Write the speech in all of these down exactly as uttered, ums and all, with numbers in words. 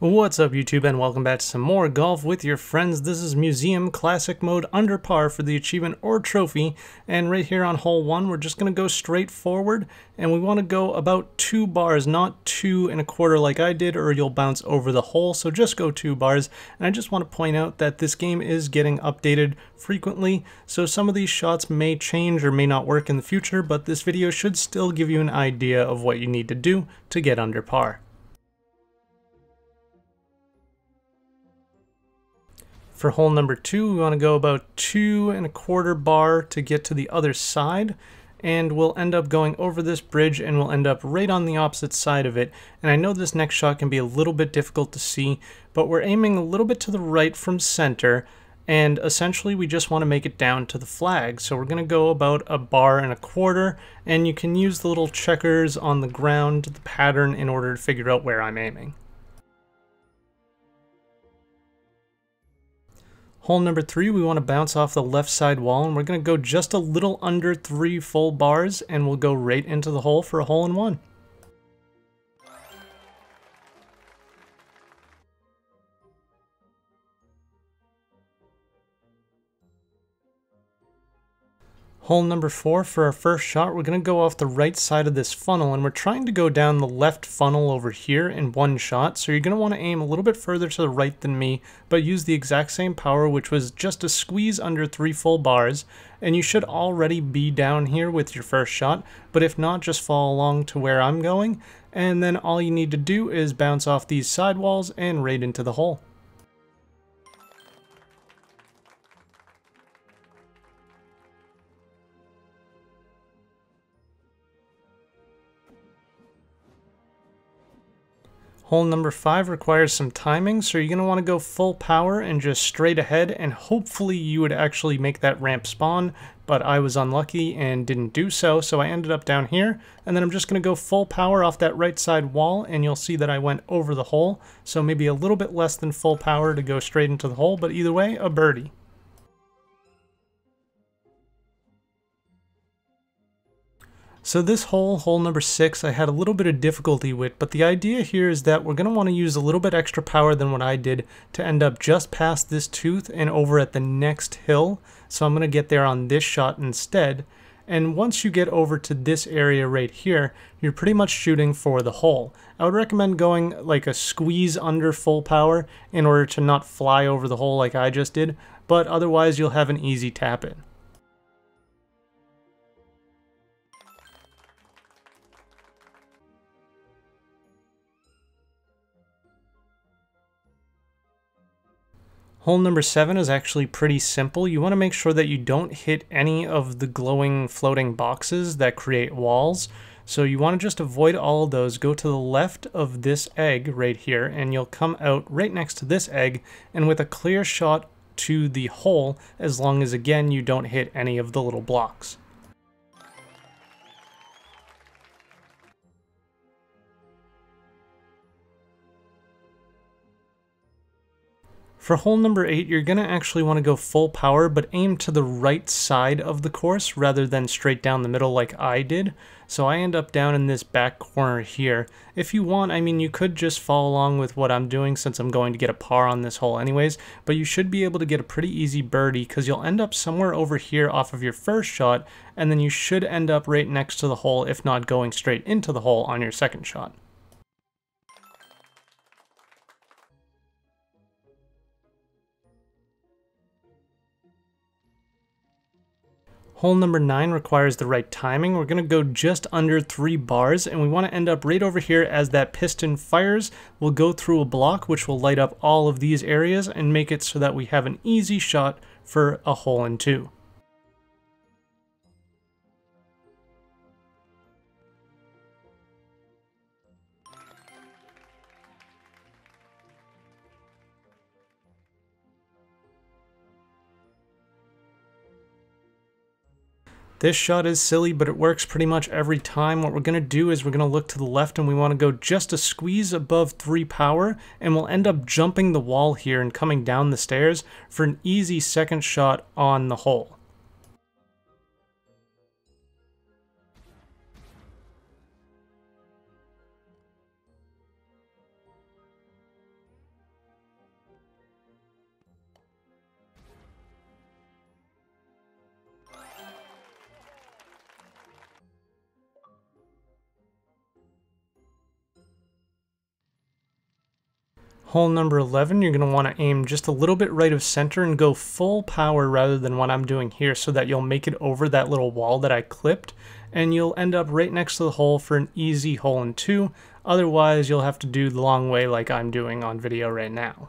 What's up YouTube and welcome back to some more Golf With Your Friends. This is Museum Classic Mode under par for the achievement or trophy, and right here on hole one we're just going to go straight forward, and we want to go about two bars, not two and a quarter like I did, or you'll bounce over the hole, so just go two bars. And I just want to point out that this game is getting updated frequently, so some of these shots may change or may not work in the future, but this video should still give you an idea of what you need to do to get under par. For hole number two, we want to go about two and a quarter bar to get to the other side, and we'll end up going over this bridge and we'll end up right on the opposite side of it. And I know this next shot can be a little bit difficult to see, but we're aiming a little bit to the right from center, and essentially we just want to make it down to the flag. So we're going to go about a bar and a quarter, and you can use the little checkers on the ground, the pattern, in order to figure out where I'm aiming. Hole number three, we want to bounce off the left side wall, and we're going to go just a little under three full bars, and we'll go right into the hole for a hole in one. Hole number four, for our first shot, we're going to go off the right side of this funnel, and we're trying to go down the left funnel over here in one shot, so you're going to want to aim a little bit further to the right than me, but use the exact same power, which was just a squeeze under three full bars, and you should already be down here with your first shot, but if not, just follow along to where I'm going, and then all you need to do is bounce off these sidewalls and right into the hole. Hole number five requires some timing, so you're going to want to go full power and just straight ahead, and hopefully you would actually make that ramp spawn, but I was unlucky and didn't do so, so I ended up down here, and then I'm just going to go full power off that right side wall, and you'll see that I went over the hole, so maybe a little bit less than full power to go straight into the hole, but either way, a birdie. So this hole, hole number six, I had a little bit of difficulty with, but the idea here is that we're going to want to use a little bit extra power than what I did to end up just past this tooth and over at the next hill. So I'm going to get there on this shot instead. And once you get over to this area right here, you're pretty much shooting for the hole. I would recommend going like a squeeze under full power in order to not fly over the hole like I just did, but otherwise you'll have an easy tap in. Hole number seven is actually pretty simple. You want to make sure that you don't hit any of the glowing floating boxes that create walls. So you want to just avoid all of those. Go to the left of this egg right here, and you'll come out right next to this egg, and with a clear shot to the hole, as long as, again, you don't hit any of the little blocks. For hole number eight, you're going to actually want to go full power, but aim to the right side of the course rather than straight down the middle like I did. So I end up down in this back corner here. If you want, I mean, you could just follow along with what I'm doing since I'm going to get a par on this hole anyways, but you should be able to get a pretty easy birdie because you'll end up somewhere over here off of your first shot, and then you should end up right next to the hole, if not going straight into the hole on your second shot. Hole number nine requires the right timing. We're going to go just under three bars, and we want to end up right over here as that piston fires. We'll go through a block, which will light up all of these areas and make it so that we have an easy shot for a hole in two. This shot is silly, but it works pretty much every time. What we're going to do is we're going to look to the left, and we want to go just a squeeze above three power, and we'll end up jumping the wall here and coming down the stairs for an easy second shot on the hole. Hole number eleven, you're going to want to aim just a little bit right of center and go full power rather than what I'm doing here, so that you'll make it over that little wall that I clipped, and you'll end up right next to the hole for an easy hole in two. Otherwise, you'll have to do the long way like I'm doing on video right now.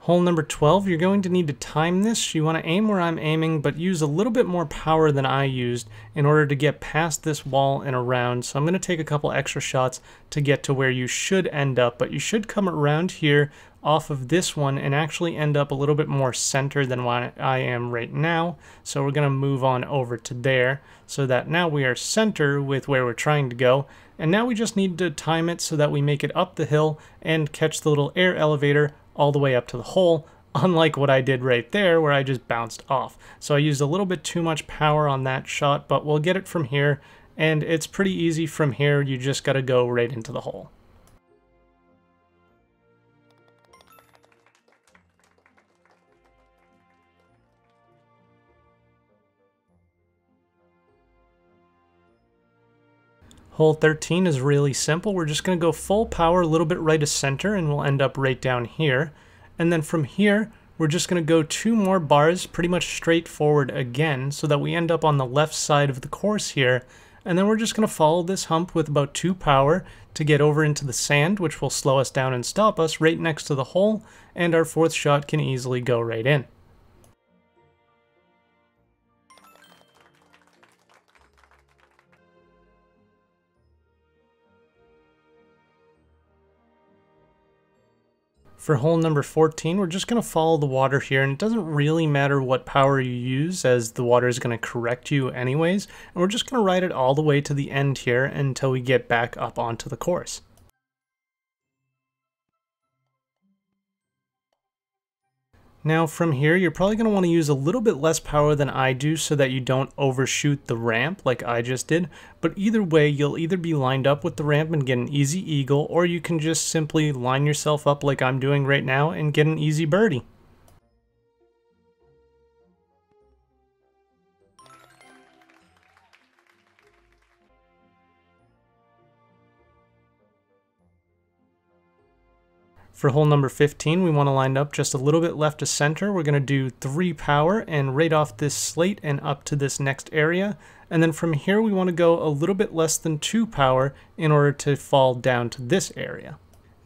Hole number twelve, you're going to need to time this. You want to aim where I'm aiming, but use a little bit more power than I used in order to get past this wall and around. So I'm going to take a couple extra shots to get to where you should end up, but you should come around here off of this one and actually end up a little bit more center than what I am right now. So we're going to move on over to there so that now we are center with where we're trying to go. And now we just need to time it so that we make it up the hill and catch the little air elevator all the way up to the hole, unlike what I did right there where I just bounced off. So I used a little bit too much power on that shot, but we'll get it from here, and it's pretty easy from here. You just gotta go right into the hole. Hole thirteen is really simple. We're just going to go full power, a little bit right of center, and we'll end up right down here. And then from here, we're just going to go two more bars, pretty much straight forward again, so that we end up on the left side of the course here. And then we're just going to follow this hump with about two power to get over into the sand, which will slow us down and stop us right next to the hole, and our fourth shot can easily go right in. For hole number fourteen, we're just going to follow the water here, and it doesn't really matter what power you use as the water is going to correct you anyways, and we're just going to ride it all the way to the end here until we get back up onto the course. Now from here, you're probably going to want to use a little bit less power than I do so that you don't overshoot the ramp like I just did, but either way, you'll either be lined up with the ramp and get an easy eagle, or you can just simply line yourself up like I'm doing right now and get an easy birdie. For hole number fifteen, we want to line up just a little bit left of center. We're going to do three power and right off this slate and up to this next area. And then from here, we want to go a little bit less than two power in order to fall down to this area.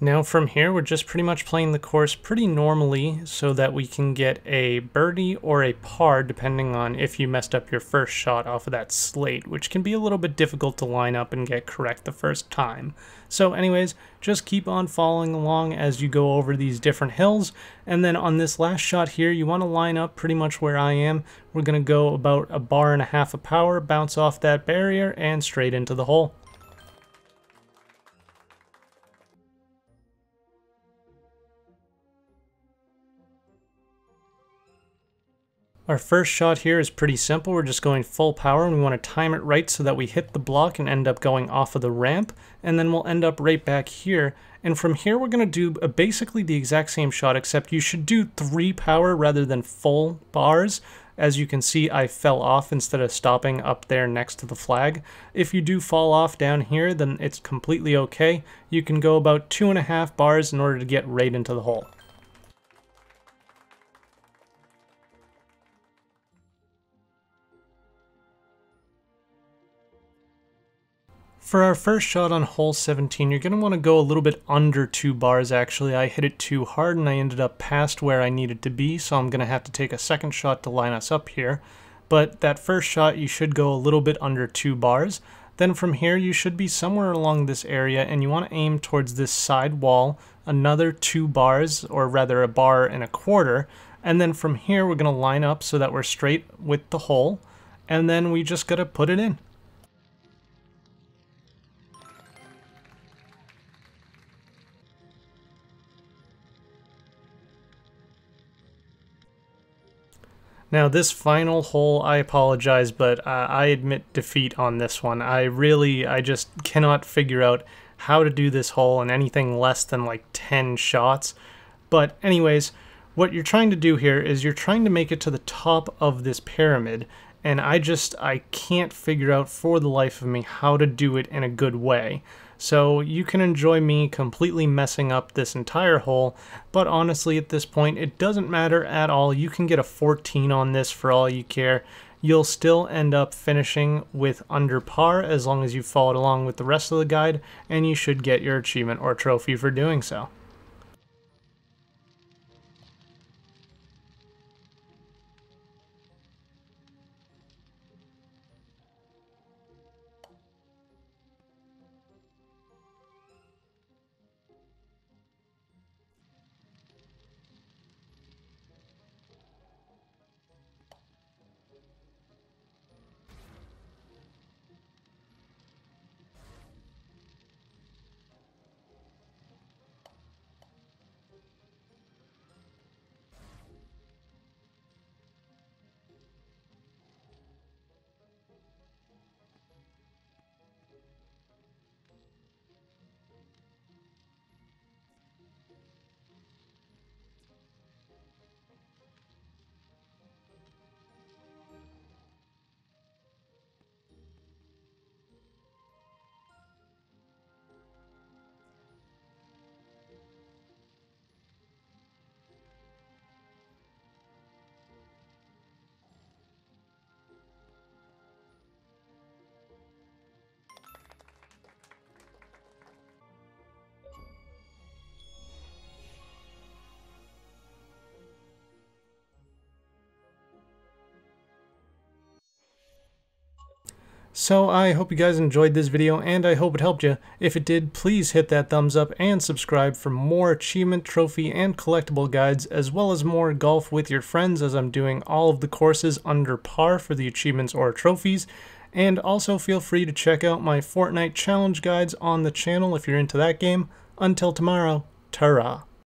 Now from here, we're just pretty much playing the course pretty normally so that we can get a birdie or a par, depending on if you messed up your first shot off of that slate, which can be a little bit difficult to line up and get correct the first time. So anyways, just keep on following along as you go over these different hills. And then on this last shot here, you want to line up pretty much where I am. We're going to go about a bar and a half of power, bounce off that barrier, and straight into the hole. Our first shot here is pretty simple. We're just going full power, and we want to time it right so that we hit the block and end up going off of the ramp, and then we'll end up right back here. And from here, we're going to do basically the exact same shot, except you should do three power rather than full bars. As you can see, I fell off instead of stopping up there next to the flag. If you do fall off down here, then it's completely okay. You can go about two and a half bars in order to get right into the hole. For our first shot on hole seventeen, you're going to want to go a little bit under two bars actually. I hit it too hard and I ended up past where I needed to be, so I'm going to have to take a second shot to line us up here. But that first shot, you should go a little bit under two bars. Then from here, you should be somewhere along this area, and you want to aim towards this side wall, another two bars, or rather a bar and a quarter. And then from here, we're going to line up so that we're straight with the hole, and then we just got to put it in. Now this final hole, I apologize, but uh, I admit defeat on this one. I really, I just cannot figure out how to do this hole in anything less than like ten shots. But anyways, what you're trying to do here is you're trying to make it to the top of this pyramid, and I just, I can't figure out for the life of me how to do it in a good way. So you can enjoy me completely messing up this entire hole, but honestly at this point it doesn't matter at all. You can get a fourteen on this for all you care. You'll still end up finishing with under par as long as you followed along with the rest of the guide, and you should get your achievement or trophy for doing so. So I hope you guys enjoyed this video, and I hope it helped you. If it did, please hit that thumbs up and subscribe for more achievement, trophy, and collectible guides, as well as more Golf With Your Friends, as I'm doing all of the courses under par for the achievements or trophies. And also feel free to check out my Fortnite challenge guides on the channel if you're into that game. Until tomorrow, ta-ra.